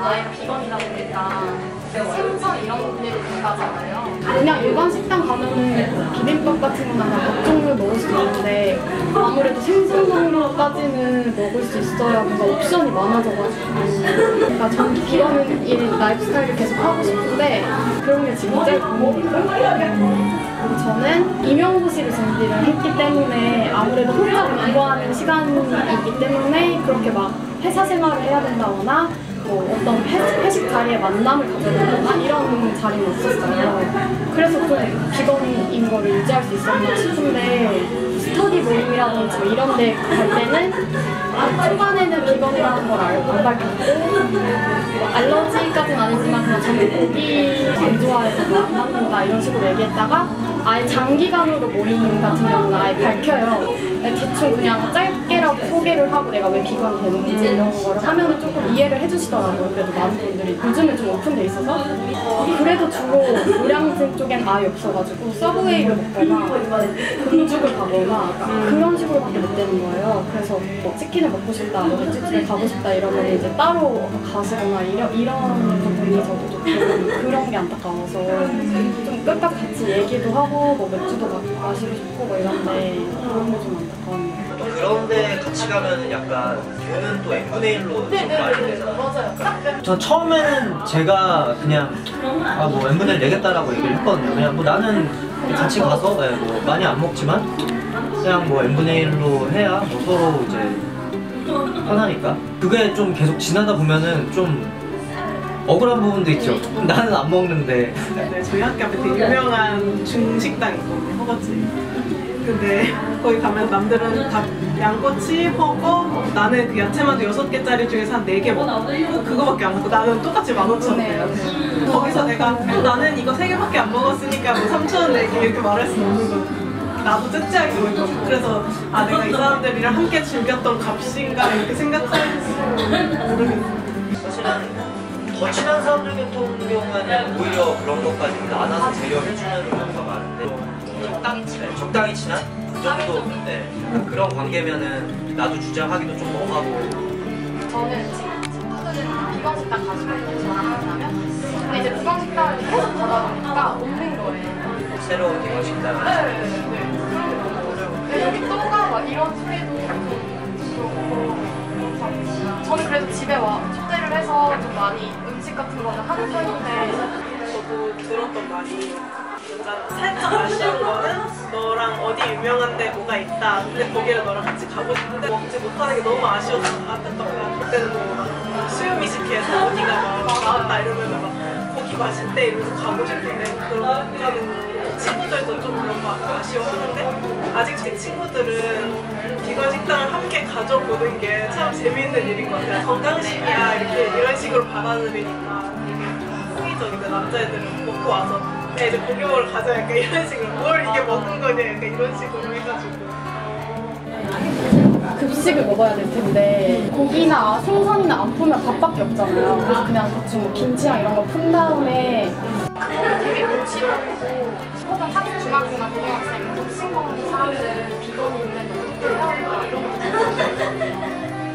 나의 비건이라든가 생선 이런 분들이 들어가잖아요. 그냥 일반 식당 가면 비빔밥 같은 거나 몇 종류 먹을 수 있는데 아무래도 생선으로까지는 먹을 수 있어야 뭔가 옵션이 많아져가지고 그러니까 저는 비건 인 라이프스타일을 계속 하고 싶은데 그런 게 지금 제일 고민이거든요. 그리고 저는 임용고시를 준비를 했기 때문에 아무래도 혼자 공부하는 시간이기 때문에 그렇게 막 회사 생활을 해야 된다거나 뭐 어떤 회식 자리에 만남을 가져야 된다거나 이런 자리는 없었어요. 그래서 좀 비건인 거를 유지할 수 있었나 싶은데 스터디 모임이라든지 뭐 이런 데 갈 때는 초반에는 비건이라는 걸 안 밝혔고 알러지까지는 아니지만 그냥 저는 고기 안 좋아해서 안 먹는다 이런 식으로 얘기했다가 아예 장기간으로 모임 같은 경우는 아예 밝혀요. 대충 그냥 짧게라도 소개를 하고 내가 왜 비건이 되는지 이런 거를 하면 조금 이해를 해주시더라고요. 그래도 많은 분들이 요즘은 좀 오픈돼 있어서 그래도 주로 요량진 쪽엔 아예 없어가지고 서브웨이를 먹거나 공죽을 가거나 그런 식으로밖에 못 되는 거예요. 그래서 뭐 치킨을 먹고 싶다, 맥주집에 가고 싶다 이러면 이제 따로 가시거나 이런 부분이 저도 좀 그런 게 안타까워서 좀 끝까지 같이 얘기도 하고 뭐 맥주도 마시고 싶고 뭐 이런데 그런 게 좀 안타까워요. 또 그런데 같이 가면은 약간 돈은 또 N분의 1로 좀 많이 되잖아요. 전 처음에는 제가 그냥 아 뭐 N분의 1 내겠다라고 얘기를 했거든요. 그냥 뭐 나는 같이 가서 네, 뭐 많이 안 먹지만 그냥 뭐 N분의 1로 해야 뭐 서로 이제 편하니까. 그게 좀 계속 지나다 보면은 좀 억울한 부분도 있죠. 나는 안 먹는데. 네, 저희 학교 앞에 되게 유명한 중식당 있거든요, 허거집. 근데 거기 가면 남들은 다 양꼬치, 허거, 나는 그 야채만두 6개짜리 중에서 한 4개 먹고 그거밖에 안 먹고 나는 똑같이 15,000원이에요. 거기서 내가 나는 이거 3개밖에 안 먹었으니까 뭐 3,000원 내게 이렇게 말할 수는 없는 거죠. 나도 쩨쩨하게 보일 것 같고 그래서 아 내가 이 사람들이랑 함께 즐겼던 값인가 이렇게 생각하는지 모르겠어요. 더 친한 사람들 같은 경우에는 오히려 그런 것까지 나눠서 배려해주는 경우가 많은데 적당히 친한? 그 정도 네, 그런 관계면은 나도 주장하기도 좀 멍하고 저는 친구들이랑 비건식당 가시고 있는 저랑 만나면 근데 이제 비건식당을 계속 가다 보니까 없는 거예요. 새로운 비건식당을 네. 그런 거 어려워요. 여기 또 가 막 이런 소리도 그렇고 저는 그래도 집에 와 초대를 해서 좀 많이 음식 같은 거는 하는 편인데 저도 들었던 말이 살짝 아쉬운 거는 너랑 어디 유명한 데 뭐가 있다 근데 거기를 너랑 같이 가고 싶은데 먹지 못하는 게 너무 아쉬웠던 것 같았던 거야. 그때는 뭐 수요미식회에서 어디가 막 나왔다 이러면 막 거기 맛있대 이러면서 가고 싶은데 그런 친구들도 좀 그런 거 아쉬웠는데 아직 제 친구들은 비건 식당을 함께 가져보는 게 참 재미있는 일인 것 같아요. 건강식이야 이렇게 이런 식으로 받아들이니까 되게 호의적인데 남자애들은 먹고 와서 야 이제 고기 먹으러 가자 약간 이런 식으로 뭘 이게 먹는 거냐 약간 이런 식으로 해가지고 급식을 먹어야 될 텐데 고기나 생선이나 안 풀면 밥밖에 없잖아요. 그래서 그냥 대충 뭐 김치랑 이런 거 푼 다음에 되게 고치고 혹은 학교 중학교나 고등학생 급식 먹는 사람들 비건인데 이런 거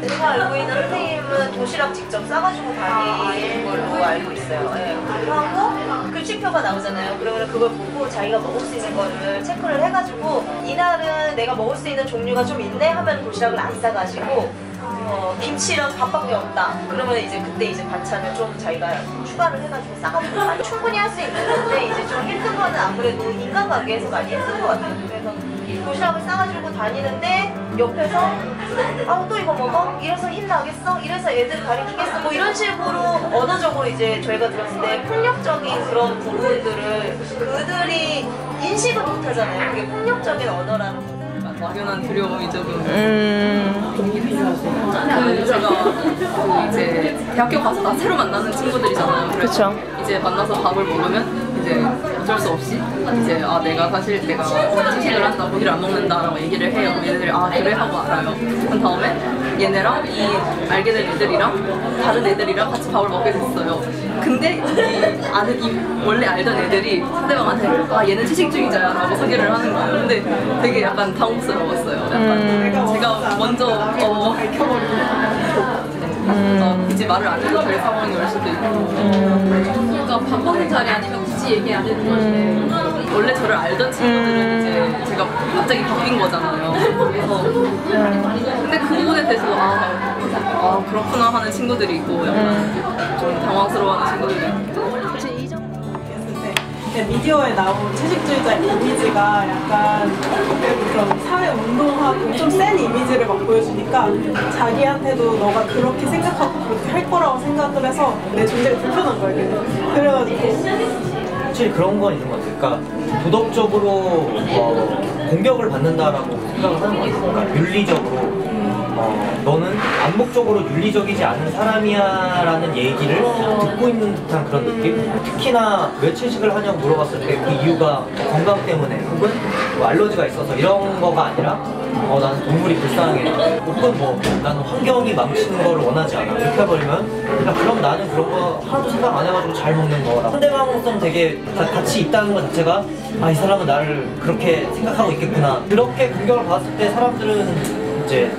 제가 알고 있는 선생님은 도시락 직접 싸가지고 다니는 걸로 알고 있어요. 네, 그렇게 하고 급식표가 나오잖아요. 그러면 그걸 보고 자기가 먹을 수 있는 거를 체크를 해가지고 이날은 내가 먹을 수 있는 종류가 좀 있네 하면 도시락을 안 싸가지고 김치랑 밥밖에 없다. 그러면 이제 그때 이제 반찬을 좀 자기가 추가를 해가지고 싸가지고 충분히 할 수 있는 건데 이제 좀 힘든 거는 아무래도 인간 관계에서 많이 힘든 것 같아요. 그래서 도시락을 싸가지고 다니는데 옆에서 아, 또 이거 먹어? 이래서 힘나겠어? 이래서 애들 가리키겠어? 뭐 이런 식으로 언어적으로 이제 저희가 들었을 때 폭력적인 그런 부분들을 그들이 인식을 못하잖아요. 그게 폭력적인 언어라는 부분. 막연한 두려움이 조금 그 제가 이제 대학교 가서 다 새로 만나는 친구들이잖아요. 그래서 그쵸. 이제 만나서 밥을 먹으면 이제 어쩔 수 없이 이제 아 내가 사실 내가 채식을 한다 고기를 안 먹는다라고 얘기를 해요. 얘네들이 아 그래 하고 알아요. 그 다음에 얘네랑 이 알게 된 애들이랑 다른 애들이랑 같이 밥을 먹게 됐어요. 근데 이 원래 알던 애들이 상대방한테 아 얘는 채식주의자야라고 소개를 하는 거예요. 근데 되게 약간 당혹스러웠어요. 약간 제가 먼저 밝혀버리고 굳이 말을 안 해도 될 상황이 올 수도 있고 그러니까 밥 먹는 자리 아니면 굳이 얘기 안 해도 되는데 원래 저를 알던 친구들은 이제 제가 갑자기 바뀐 거잖아요. 그래서 근데 그 부분에 대해서 아 그렇구나 하는 친구들이 있고 약간 좀 당황스러워하는 친구들이 있고 사실 이 정도였는데 미디어에 나온 채식주의자 이미지가 약간 그런 사회운동하고 좀 센 이미지를 막 보여주니까 자기한테도 너가 그렇게 생각하고 그렇게 할 거라고 생각을 해서 내 존재가 불편한 거예요. 그래가지고 사실 그런 건 있는 것 같아요. 그러니까 도덕적으로 공격을 받는다라고 생각을 하는 것 같아요. 그러니까 윤리적으로 너는 암묵적으로 윤리적이지 않은 사람이야 라는 얘기를 듣고 있는 듯한 그런 느낌? 특히나 왜 채식을 하냐고 물어봤을 때 그 이유가 건강 때문에 혹은 뭐 알러지가 있어서 이런 거가 아니라 나는 동물이 불쌍해 혹은 뭐 나는 환경이 망치는 걸 원하지 않아 이렇게 해버리면 그럼 나는 그런 거 하나도 생각 안 해가지고 잘 먹는 거라 상대방으로서는 되게 같이 있다는 것 자체가 아, 이 사람은 나를 그렇게 생각하고 있겠구나 그렇게 공격을 받았을 때 사람들은 이제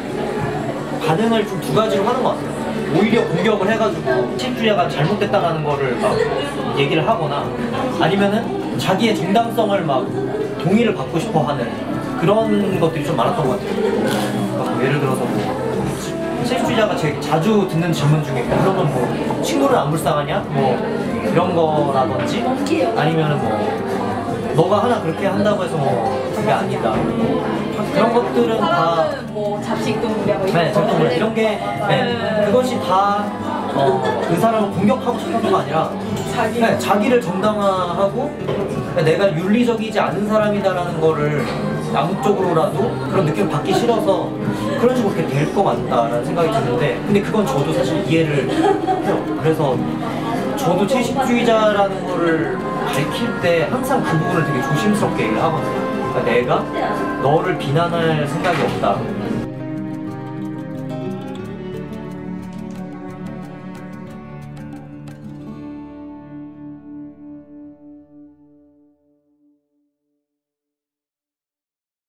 반응을 좀 두 가지로 하는 것 같아요. 오히려 공격을 해가지고 채식주의자가 잘못됐다라는 거를 막 얘기를 하거나 아니면은 자기의 정당성을 막 동의를 받고 싶어 하는 그런 것들이 좀 많았던 것 같아요. 그러니까 예를 들어서 채식주의자가 제일 자주 듣는 질문 중에 그러면 뭐 친구를 안 불쌍하냐? 뭐 이런 거라든지 아니면은 뭐 너가 하나 그렇게 한다고 해서 뭐 그게 아니다. 그런 것들은 다 뭐 잡식동물이라고 네, 잡식동물 이런 게 네, 그것이 다 그 사람을 공격하고 싶은 게 아니라 네, 자기를 정당화하고 내가 윤리적이지 않은 사람이다라는 거를 암묵적으로라도 그런 느낌을 받기 싫어서 그런 식으로 그렇게 될 것 같다라는 생각이 드는데 근데 그건 저도 사실 이해를 해요. 그래서 저도 채식주의자라는 거를 밝힐 때 항상 그 부분을 되게 조심스럽게 얘기를 하거든요. 그러니까 내가 너를 비난할 생각이 없다.